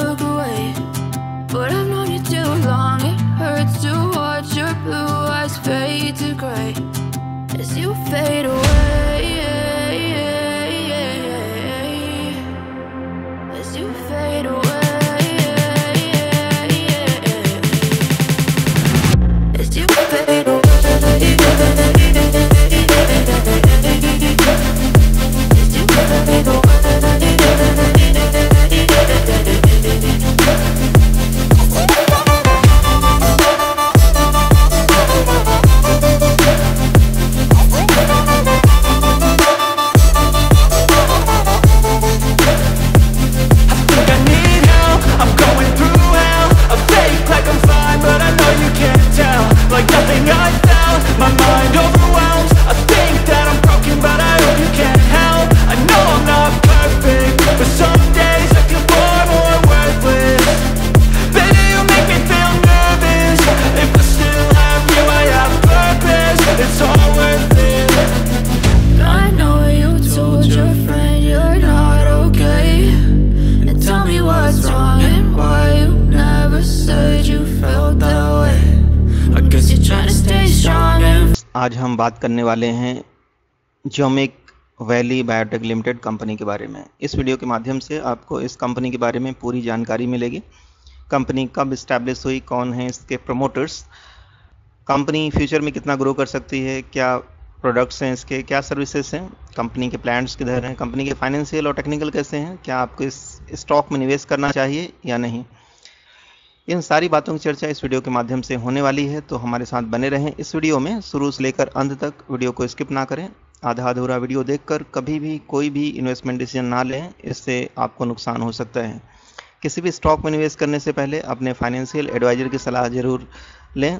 away. But I've known you too long, it hurts to watch your blue eyes fade to gray as you fade away, as you fade away, as you fade away. आज हम बात करने वाले हैं Genomic Valley Biotech Limited company के बारे में। इस वीडियो के माध्यम से आपको इस कंपनी के बारे में पूरी जानकारी मिलेगी। कंपनी कब इस्टेब्लिश हुई, कौन है इसके प्रमोटर्स, कंपनी फ्यूचर में कितना ग्रो कर सकती है, क्या प्रोडक्ट्स हैं इसके, क्या सर्विसेज हैं, कंपनी के प्लान्स किधर हैं, कंपनी के फाइनेंशियल और टेक्निकल कैसे हैं, क्या आपको इस स्टॉक में निवेश करना चाहिए या नहीं, इन सारी बातों की चर्चा इस वीडियो के माध्यम से होने वाली है। तो हमारे साथ बने रहें इस वीडियो में शुरू से लेकर अंत तक। वीडियो को स्किप ना करें, आधा अधूरा वीडियो देखकर कभी भी कोई भी इन्वेस्टमेंट डिसीजन ना लें, इससे आपको नुकसान हो सकता है। किसी भी स्टॉक में निवेश करने से पहले अपने फाइनेंशियल एडवाइजर की सलाह जरूर लें,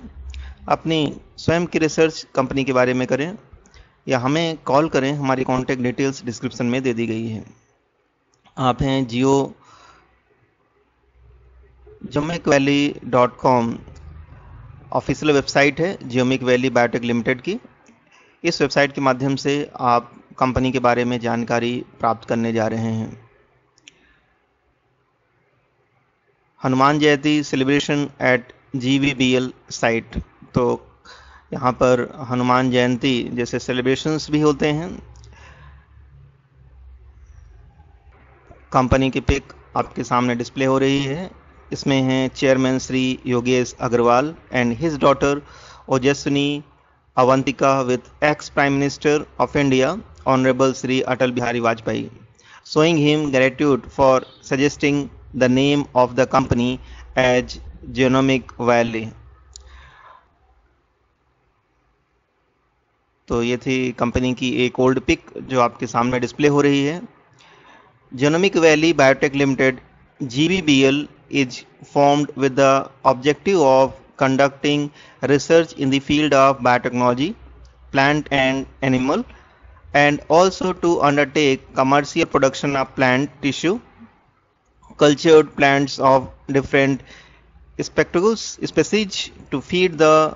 अपनी स्वयं की रिसर्च कंपनी के बारे में करें या हमें कॉल करें। हमारी कॉन्टैक्ट डिटेल्स डिस्क्रिप्शन में दे दी गई है। आप हैं geomicvalley.com ऑफिशियल वेबसाइट है जियोमिक वैली बायोटेक लिमिटेड की। इस वेबसाइट के माध्यम से आप कंपनी के बारे में जानकारी प्राप्त करने जा रहे हैं। Hanuman Jayanti celebration at GVBL site, तो यहाँ पर हनुमान जयंती जैसे सेलिब्रेशंस भी होते हैं। कंपनी की पिक आपके सामने डिस्प्ले हो रही है। इसमें हैं chairman Shri Yogesh Agrawal and his daughter Ojaswini Avantika with ex prime minister of India honourable Shri Atal Bihari Vajpayee, showing him gratitude for suggesting the name of the company as Genomic Valley. तो ये थी कंपनी की एक ओल्ड पिक जो आपके सामने डिस्प्ले हो रही है। Genomic Valley Biotech Limited GVBL is formed with the objective of conducting research in the field of biotechnology plant and animal, and also to undertake commercial production of plant tissue, cultured plants of different species to feed the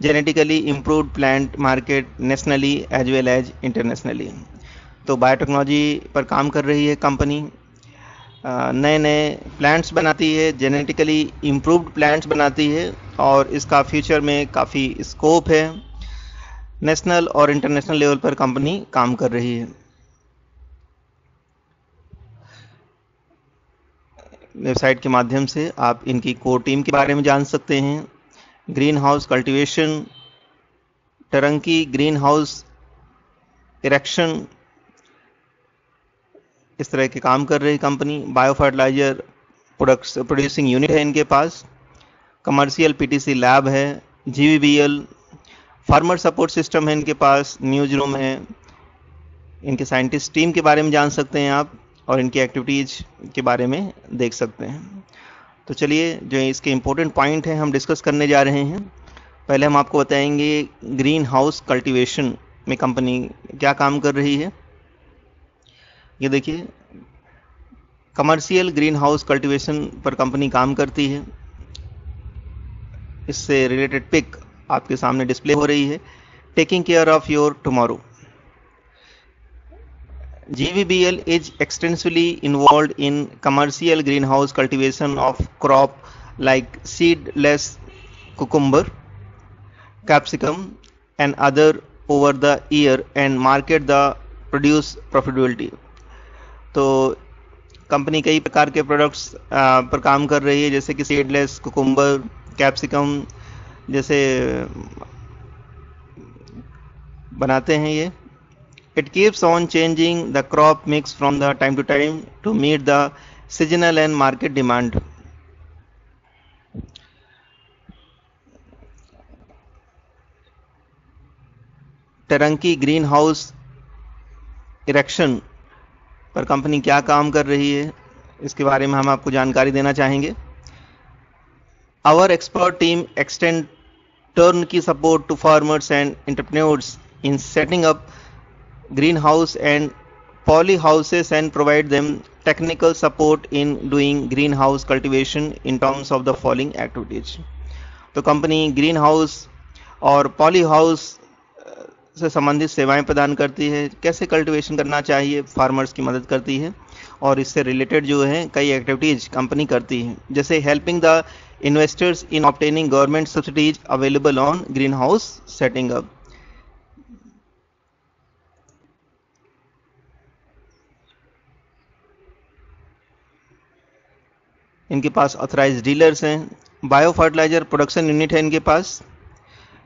genetically improved plant market nationally as well as internationally. तो biotechnology पर काम कर रही है company, नए नए plants बनाती है, जेनेटिकली इम्प्रूव्ड प्लांट्स बनाती है और इसका फ्यूचर में काफ़ी स्कोप है। नेशनल और इंटरनेशनल लेवल पर कंपनी काम कर रही है। वेबसाइट के माध्यम से आप इनकी कोर टीम के बारे में जान सकते हैं। Green house cultivation, turnkey green house erection, इस तरह के काम कर रही company. Bio fertiliser products producing unit है इनके पास, कमर्शियल पीटीसी लैब है, जीवीबीएल फार्मर सपोर्ट सिस्टम है इनके पास, न्यूज रूम है। इनके साइंटिस्ट टीम के बारे में जान सकते हैं आप और इनकी एक्टिविटीज़ के बारे में देख सकते हैं। तो चलिए, जो इसके इम्पोर्टेंट पॉइंट हैं हम डिस्कस करने जा रहे हैं। पहले हम आपको बताएंगे ग्रीन हाउस कल्टिवेशन में कंपनी क्या काम कर रही है। ये देखिए, कमर्शियल ग्रीन हाउस कल्टिवेशन पर कंपनी काम करती है। इससे रिलेटेड पिक आपके सामने डिस्प्ले हो रही है। Taking care of your tomorrow, GVBL is extensively involved in commercial greenhouse cultivation of crop like seedless cucumber, capsicum and other over the year and market the produce profitability. तो company कई प्रकार के products पर काम कर रही है, जैसे कि सीडलेस कुकुम्बर, कैप्सिकम जैसे बनाते हैं ये। It keeps on changing the crop mix from the time to time to meet the seasonal and market demand. Turnkey green house erection पर कंपनी क्या काम कर रही है, इसके बारे में हम आपको जानकारी देना चाहेंगे। Our expert team extend turnkey support to farmers and entrepreneurs in setting up green house and poly houses and provide them technical support in doing green house cultivation in terms of the following activities. तो company green house और poly house से संबंधित सेवाएं प्रदान करती है, कैसे cultivation करना चाहिए फार्मर्स की मदद करती है, और इससे रिलेटेड जो है कई एक्टिविटीज कंपनी करती है, जैसे helping the investors in obtaining government subsidies available on green house setting up. इनके पास ऑथराइज डीलर्स हैं। बायो फर्टिलाइजर प्रोडक्शन यूनिट है इनके पास,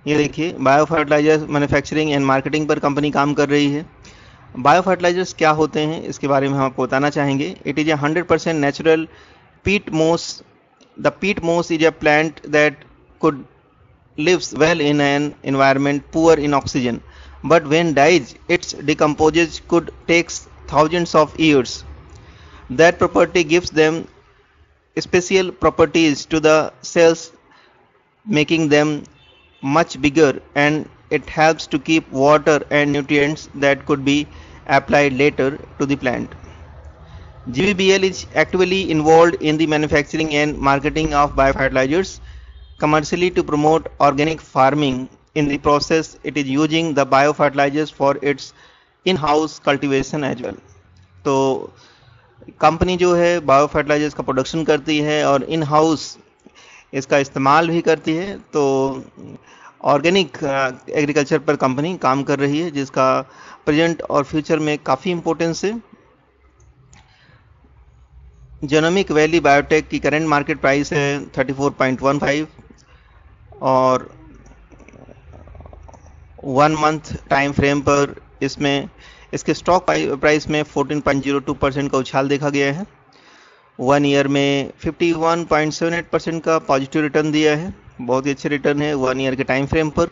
ये देखिए। Bio fertiliser manufacturing and marketing पर कंपनी काम कर रही है। बायो फर्टिलाइजर्स क्या होते हैं इसके बारे में हम आपको बताना चाहेंगे। It is 100% natural peat moss. The peat moss is a plant that could lives well in an environment poor in oxygen, but when dies its decomposes could takes thousands of years. That property gives them special properties to the cells, making them much bigger, and it helps to keep water and nutrients that could be applied later to the plant. GVBL is actively involved in the manufacturing and marketing of biofertilizers commercially to promote organic farming. In the process, it is using the biofertilizers for its in-house cultivation as well. So company जो है bio fertilisers का production करती है और in house इसका इस्तेमाल भी करती है। तो ऑर्गेनिक एग्रीकल्चर पर कंपनी काम कर रही है, जिसका प्रेजेंट और फ्यूचर में काफ़ी इम्पोर्टेंस है। जेनोमिक वैली बायोटेक की करंट मार्केट प्राइस है 34.15 और 1 मंथ टाइम फ्रेम पर इसमें इसके स्टॉक प्राइस में 14.02% का उछाल देखा गया है। 1 ईयर में 51.78% का पॉजिटिव रिटर्न दिया है, बहुत ही अच्छे रिटर्न है 1 ईयर के टाइम फ्रेम पर।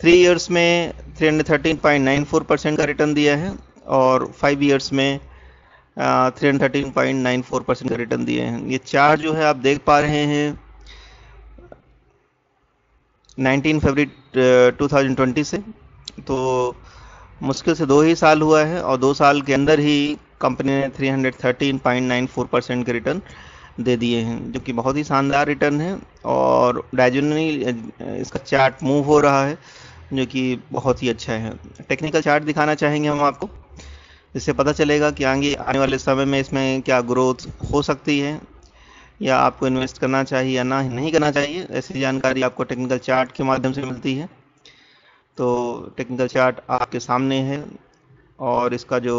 3 ईयर्स में 313.94% का रिटर्न दिया है और 5 ईयर्स में 313.94% का रिटर्न दिए हैं। ये चार्ट जो है आप देख पा रहे हैं 19 फरवरी 2020 से तो मुश्किल से 2 ही साल हुआ है और 2 साल के अंदर ही कंपनी ने 313.94% के रिटर्न दे दिए हैं, जो कि बहुत ही शानदार रिटर्न है। और डायजोनली इसका चार्ट मूव हो रहा है जो कि बहुत ही अच्छा है। टेक्निकल चार्ट दिखाना चाहेंगे हम आपको, इससे पता चलेगा कि आगे आने वाले समय में इसमें क्या ग्रोथ हो सकती है या आपको इन्वेस्ट करना चाहिए या ना नहीं करना चाहिए, ऐसी जानकारी आपको टेक्निकल चार्ट के माध्यम से मिलती है। तो टेक्निकल चार्ट आपके सामने है और इसका जो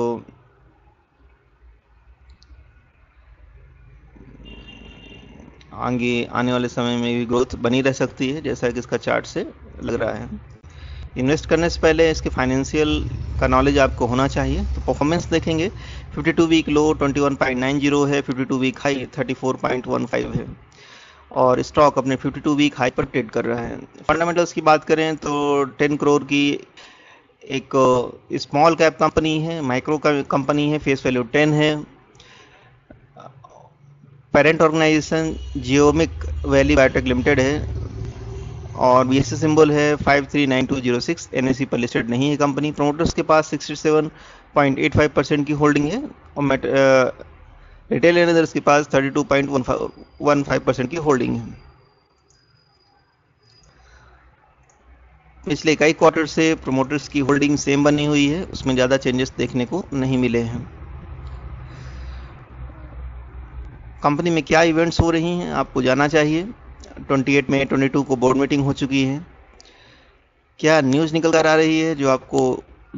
आगे आने वाले समय में भी ग्रोथ बनी रह सकती है जैसा कि इसका चार्ट से लग रहा है। इन्वेस्ट करने से पहले इसके फाइनेंशियल का नॉलेज आपको होना चाहिए। तो परफॉर्मेंस देखेंगे, 52 वीक लो 21.90 है, 52 वीक हाई 34.15 है और स्टॉक अपने 52 वीक हाई पर ट्रेड कर रहा है। फंडामेंटल्स की बात करें तो 10 करोड़ की एक स्मॉल कैप कंपनी है, माइक्रो कंपनी है, फेस वैल्यू 10 है। Parent organisation Genomic Valley Biotech Limited है और बीएससी सिंबल है 539206। एनएससी पर लिस्टेड नहीं है कंपनी। प्रोमोटर्स के पास 67.85% की होल्डिंग है और रिटेल इन्वेस्टर्स के पास 32.15% की होल्डिंग है। पिछले कई क्वार्टर से प्रोमोटर्स की होल्डिंग सेम बनी हुई है, उसमें ज़्यादा चेंजेस देखने को नहीं मिले हैं। कंपनी में क्या इवेंट्स हो रही हैं आपको जाना चाहिए। 28 मई 22 को बोर्ड मीटिंग हो चुकी है। क्या न्यूज़ निकल कर आ रही है जो आपको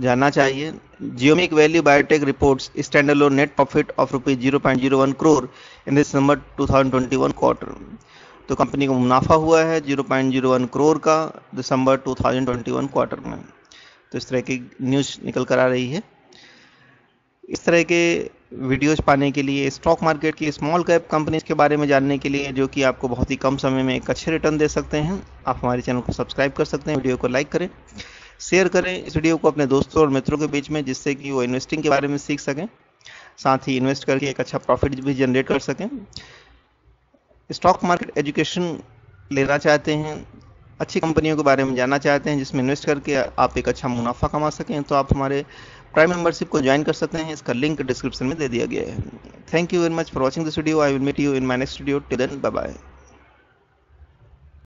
जानना चाहिए। Genomic Valley Biotech reports standalone net profit of rupees 0.01 crore in December 2021 quarter. तो कंपनी को मुनाफा हुआ है 0.01 करोड़ का दिसंबर 2021 क्वार्टर में। तो इस तरह की न्यूज़ निकल कर आ रही है। इस तरह के वीडियोज पाने के लिए, स्टॉक मार्केट की स्मॉल कैप कंपनीज के बारे में जानने के लिए, जो कि आपको बहुत ही कम समय में एक अच्छे रिटर्न दे सकते हैं, आप हमारे चैनल को सब्सक्राइब कर सकते हैं, वीडियो को लाइक करें, शेयर करें इस वीडियो को अपने दोस्तों और मित्रों के बीच में, जिससे कि वो इन्वेस्टिंग के बारे में सीख सकें, साथ ही इन्वेस्ट करके एक अच्छा प्रॉफिट भी जनरेट कर सकें। स्टॉक मार्केट एजुकेशन लेना चाहते हैं, अच्छी कंपनियों के बारे में जानना चाहते हैं जिसमें इन्वेस्ट करके आप एक अच्छा मुनाफा कमा सकें, तो आप हमारे प्राइम मेंबरशिप को ज्वाइन कर सकते हैं। इसका लिंक डिस्क्रिप्शन में दे दिया गया है। Thank you very much for watching this video. I will meet you in my next video. Till then bye bye.